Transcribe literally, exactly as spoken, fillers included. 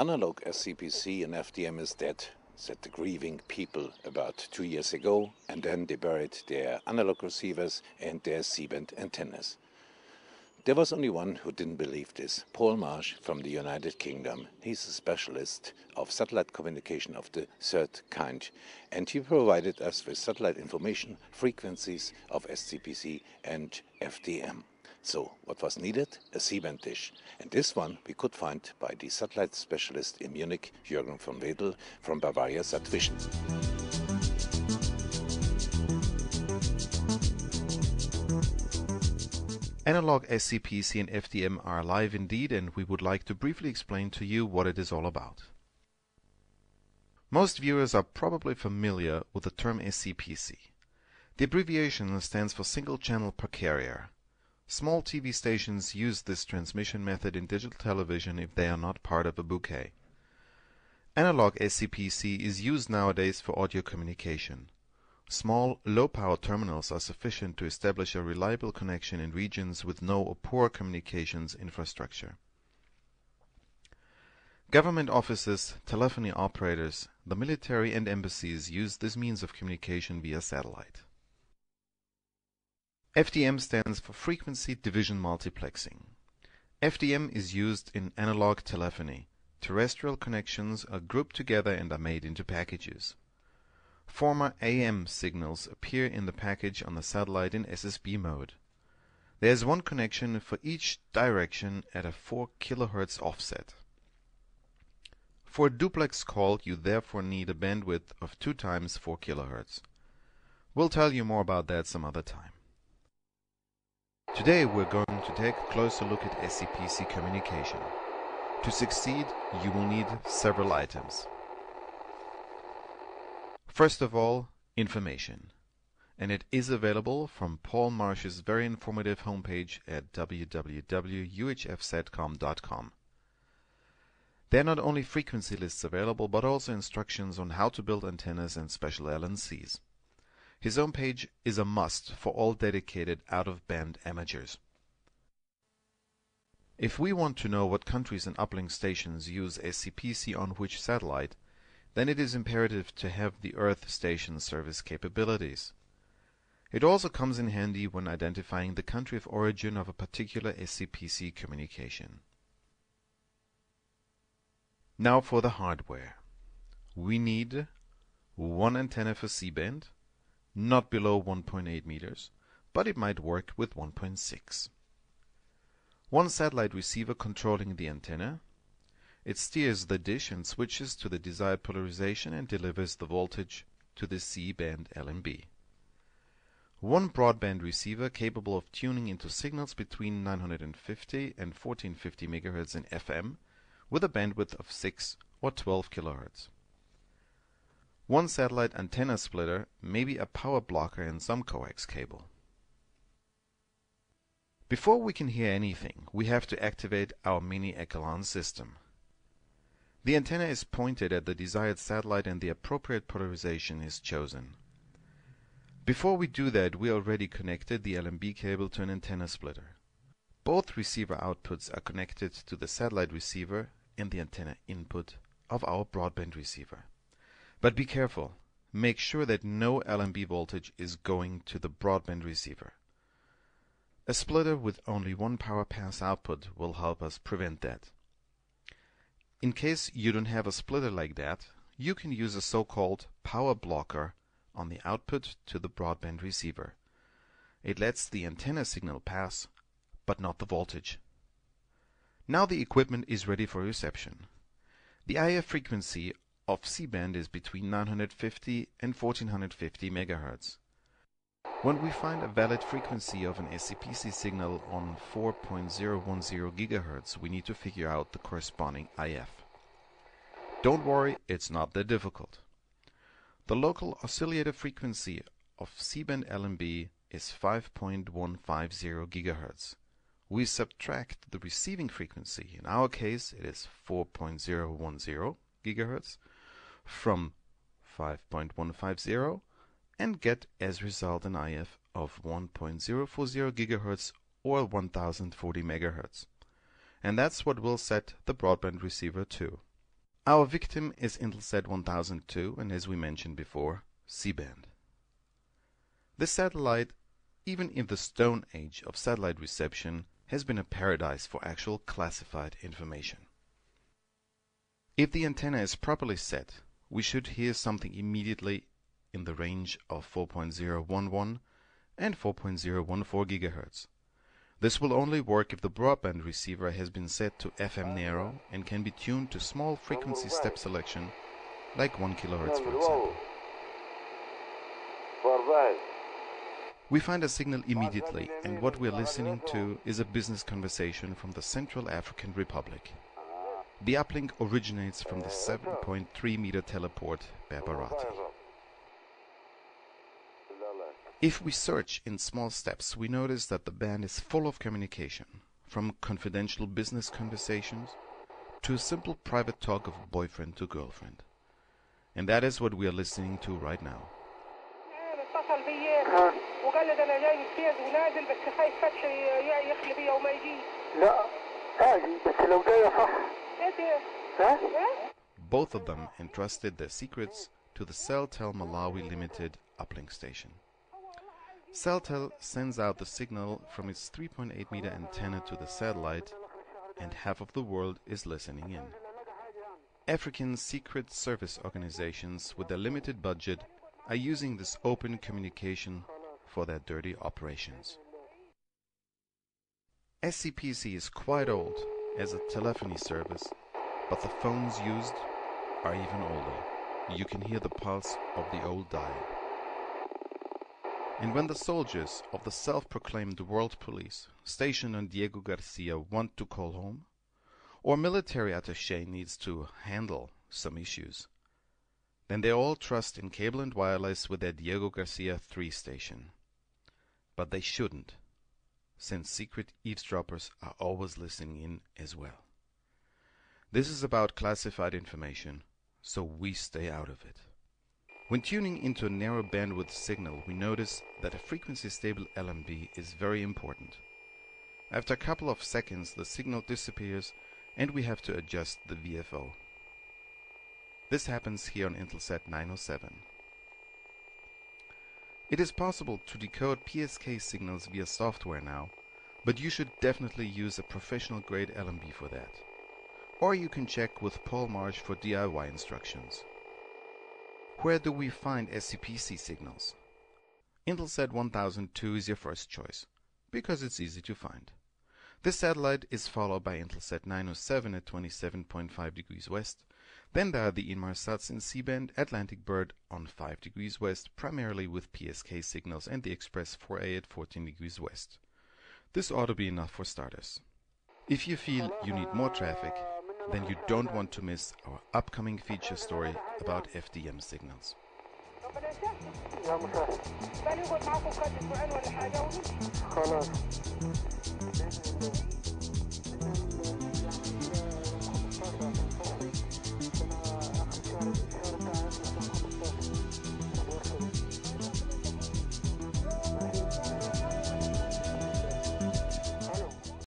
Analog S C P C and F D M is dead, said the grieving people about two years ago, and then they buried their analog receivers and their C-Band antennas. There was only one who didn't believe this, Paul Marsh from the United Kingdom. He's a specialist of satellite communication of the third kind, and he provided us with satellite information, frequencies of S C P C and F D M. So, what was needed? A C-band dish. And this one we could find by the satellite specialist in Munich, Jürgen von Wedel from Bavaria Sat Vision. Analog S C P C and F D M are alive indeed, and we would like to briefly explain to you what it is all about. Most viewers are probably familiar with the term S C P C. The abbreviation stands for single channel per carrier. Small T V stations use this transmission method in digital television if they are not part of a bouquet. Analog S C P C is used nowadays for audio communication. Small, low-power terminals are sufficient to establish a reliable connection in regions with no or poor communications infrastructure. Government offices, telephony operators, the military and embassies use this means of communication via satellite. F D M stands for Frequency Division Multiplexing. F D M is used in analog telephony. Terrestrial connections are grouped together and are made into packages. Former A M signals appear in the package on the satellite in S S B mode. There is one connection for each direction at a four kilohertz offset. For a duplex call, you therefore need a bandwidth of two times four kilohertz. We'll tell you more about that some other time. Today we're going to take a closer look at S C P C communication. To succeed, you will need several items. First of all, information. And it is available from Paul Marsh's very informative homepage at w w w dot u h f satcom dot com. There are not only frequency lists available, but also instructions on how to build antennas and special L N Cs. His homepage is a must for all dedicated out-of-band amateurs. If we want to know what countries and uplink stations use S C P C on which satellite, then it is imperative to have the Earth station service capabilities. It also comes in handy when identifying the country of origin of a particular S C P C communication. Now for the hardware. We need one antenna for C-band, not below one point eight meters, but it might work with one point six. One satellite receiver controlling the antenna. It steers the dish and switches to the desired polarization and delivers the voltage to the C-band L N B. One broadband receiver capable of tuning into signals between nine hundred fifty and fourteen fifty megahertz in F M with a bandwidth of six or twelve kilohertz. One satellite antenna splitter, maybe a power blocker and some coax cable. Before we can hear anything, we have to activate our mini-echelon system. The antenna is pointed at the desired satellite and the appropriate polarization is chosen. Before we do that, we already connected the L N B cable to an antenna splitter. Both receiver outputs are connected to the satellite receiver and the antenna input of our broadband receiver. But be careful, make sure that no L N B voltage is going to the broadband receiver. A splitter with only one power pass output will help us prevent that. In case you don't have a splitter like that, you can use a so-called power blocker on the output to the broadband receiver. It lets the antenna signal pass, but not the voltage. Now the equipment is ready for reception. The I F frequency of C-band is between nine hundred fifty and fourteen fifty megahertz. When we find a valid frequency of an S C P C signal on four point zero one zero gigahertz, we need to figure out the corresponding I F. Don't worry, it's not that difficult. The local oscillator frequency of C-band L N B is five point one five zero gigahertz. We subtract the receiving frequency, in our case it is four point zero one zero gigahertz, from five point one five zero and get as result an I F of one point zero four zero gigahertz or one thousand forty megahertz. And that's what we'll set the broadband receiver to. Our victim is Intelsat one thousand two, and as we mentioned before, C-Band. This satellite, even in the stone age of satellite reception, has been a paradise for actual classified information. If the antenna is properly set, we should hear something immediately in the range of four point zero one one and four point zero one four gigahertz. This will only work if the broadband receiver has been set to F M narrow and can be tuned to small frequency step selection, like one kilohertz for example. We find a signal immediately, and what we are listening to is a business conversation from the Central African Republic. The uplink originates from the seven point three meter teleport Barbarati. If we search in small steps, we notice that the band is full of communication, from confidential business conversations to a simple private talk of boyfriend to girlfriend. And that is what we are listening to right now. Both of them entrusted their secrets to the Celtel Malawi Limited uplink station. Celtel sends out the signal from its three point eight meter antenna to the satellite, and half of the world is listening in. African secret service organizations with their limited budget are using this open communication for their dirty operations. S C P C is quite old as a telephony service, but the phones used are even older. You can hear the pulse of the old dial. And when the soldiers of the self-proclaimed world police stationed on Diego Garcia want to call home, or military attaché needs to handle some issues, then they all trust in Cable and Wireless with their Diego Garcia three station. But they shouldn't, since secret eavesdroppers are always listening in as well. This is about classified information, so we stay out of it. When tuning into a narrow bandwidth signal, we notice that a frequency-stable L N B is very important. After a couple of seconds, the signal disappears and we have to adjust the V F O. This happens here on Intelsat nine oh seven. It is possible to decode P S K signals via software now, but you should definitely use a professional-grade L N B for that. Or you can check with Paul Marsh for D I Y instructions. Where do we find S C P C signals? Intelsat one thousand two is your first choice, because it's easy to find. This satellite is followed by Intelsat nine oh seven at twenty-seven point five degrees west. Then there are the Inmarsats in C-Band, Atlantic Bird on five degrees west, primarily with P S K signals, and the Express four A at fourteen degrees west. This ought to be enough for starters. If you feel you need more traffic, then you don't want to miss our upcoming feature story about F D M signals.